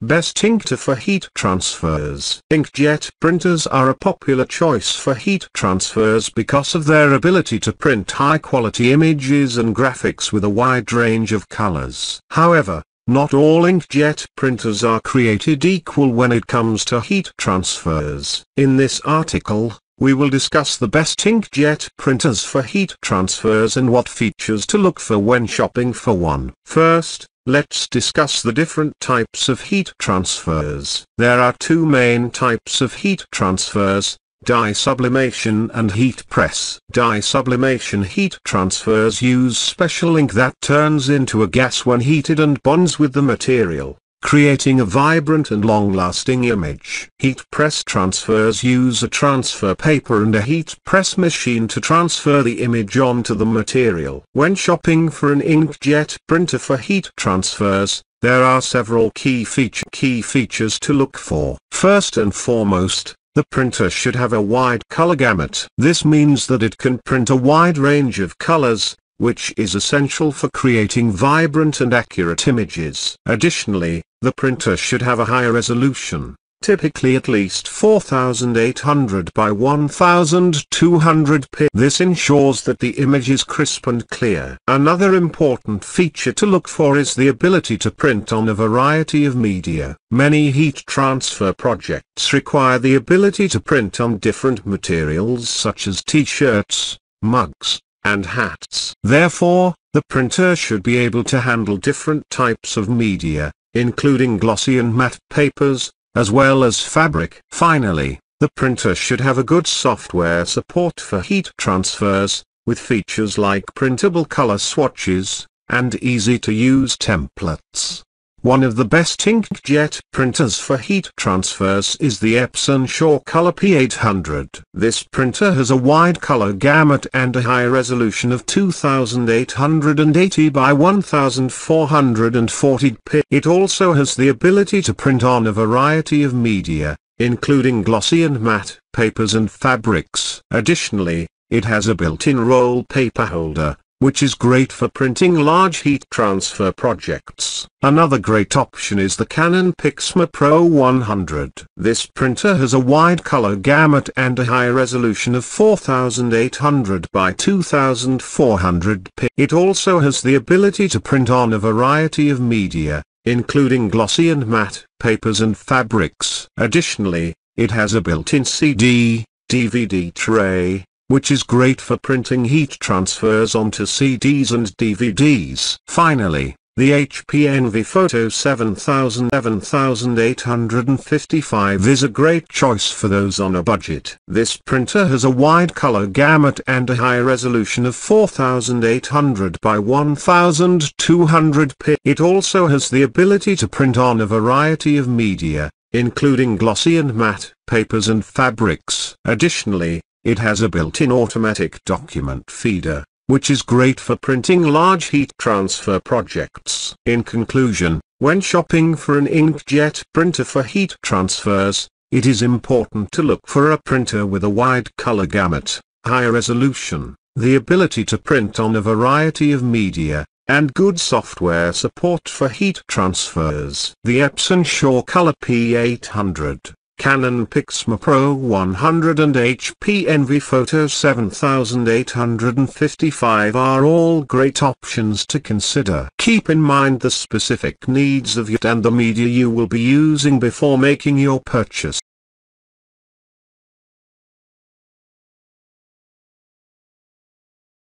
Best inkjet for heat transfers. Inkjet printers are a popular choice for heat transfers because of their ability to print high-quality images and graphics with a wide range of colors. However, not all inkjet printers are created equal when it comes to heat transfers. In this article, we will discuss the best inkjet printers for heat transfers and what features to look for when shopping for one. First, let's discuss the different types of heat transfers. There are two main types of heat transfers: dye sublimation and heat press. Dye sublimation heat transfers use special ink that turns into a gas when heated and bonds with the material, creating a vibrant and long-lasting image. Heat press transfers use a transfer paper and a heat press machine to transfer the image onto the material. When shopping for an inkjet printer for heat transfers, there are several key features to look for. First and foremost, the printer should have a wide color gamut. This means that it can print a wide range of colors, which is essential for creating vibrant and accurate images. Additionally, the printer should have a high resolution, typically at least 4800 by 1200 p. This ensures that the image is crisp and clear. Another important feature to look for is the ability to print on a variety of media. Many heat transfer projects require the ability to print on different materials such as t-shirts, mugs, and hats. Therefore, the printer should be able to handle different types of media, including glossy and matte papers, as well as fabric. Finally, the printer should have a good software support for heat transfers, with features like printable color swatches, and easy-to-use templates. One of the best inkjet printers for heat transfers is the Epson SureColor P800. This printer has a wide color gamut and a high resolution of 2880 by 1440 p. It also has the ability to print on a variety of media, including glossy and matte papers and fabrics. Additionally, it has a built-in roll paper holder, which is great for printing large heat transfer projects. Another great option is the Canon Pixma Pro 100. This printer has a wide color gamut and a high resolution of 4800 by 2400 p. It also has the ability to print on a variety of media, including glossy and matte papers and fabrics. Additionally, it has a built-in CD, DVD tray, which is great for printing heat transfers onto CDs and DVDs. Finally, the HP Envy Photo 7855 is a great choice for those on a budget. This printer has a wide color gamut and a high resolution of 4800 by 1200 p. It also has the ability to print on a variety of media, including glossy and matte papers and fabrics. Additionally, it has a built-in automatic document feeder, which is great for printing large heat transfer projects. In conclusion, when shopping for an inkjet printer for heat transfers, it is important to look for a printer with a wide color gamut, high resolution, the ability to print on a variety of media, and good software support for heat transfers. The Epson SureColor P800, Canon Pixma Pro 100 and HP Envy Photo 7855 are all great options to consider. Keep in mind the specific needs of you and the media you will be using before making your purchase.